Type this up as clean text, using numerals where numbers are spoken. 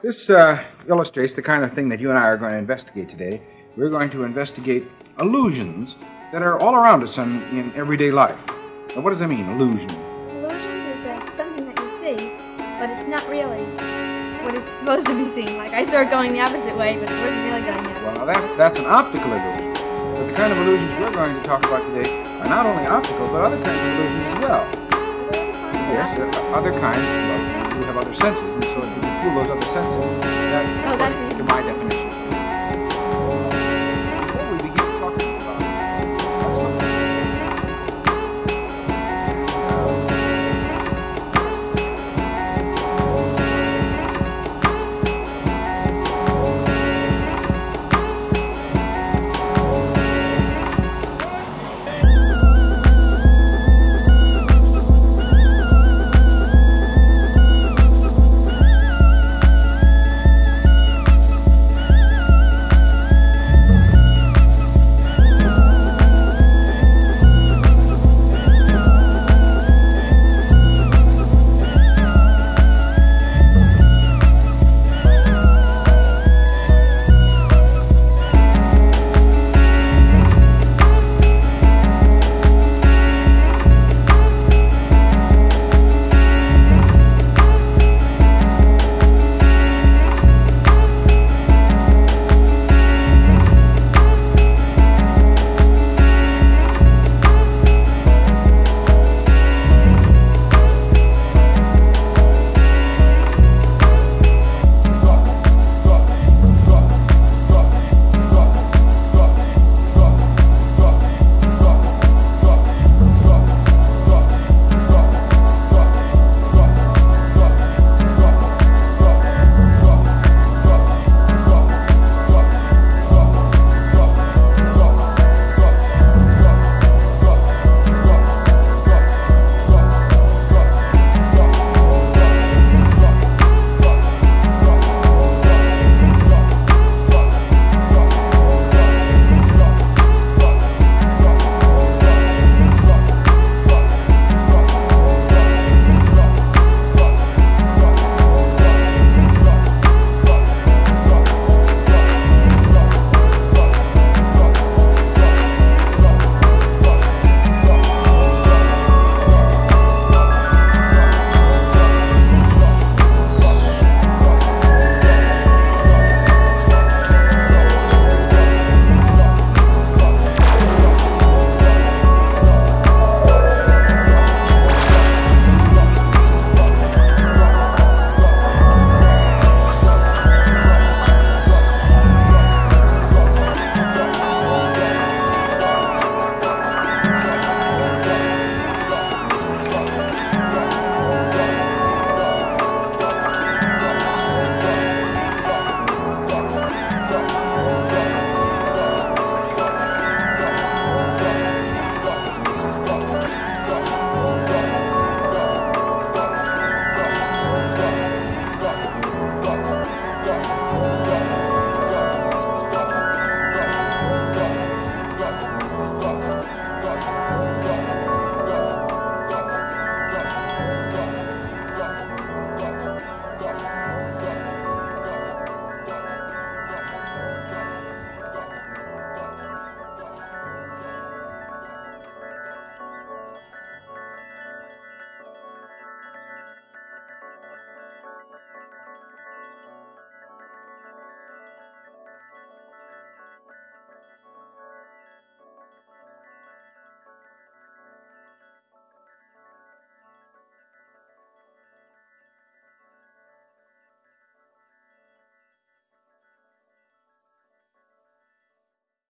This illustrates the kind of thing that you and I are going to investigate today. We're going to investigate illusions that are all around us in everyday life. Now, what does that mean, illusion? Illusion is something that you see, but it's not really what it's supposed to be seen. Like, I saw it going the opposite way, but it wasn't really going the opposite way. Well, that's an optical illusion. But the kind of illusions we're going to talk about today are not only optical, but other kinds of illusions as well. Yes, there are other kinds. Well, we have other senses, and so if you can fool those other senses, that, according to my definition,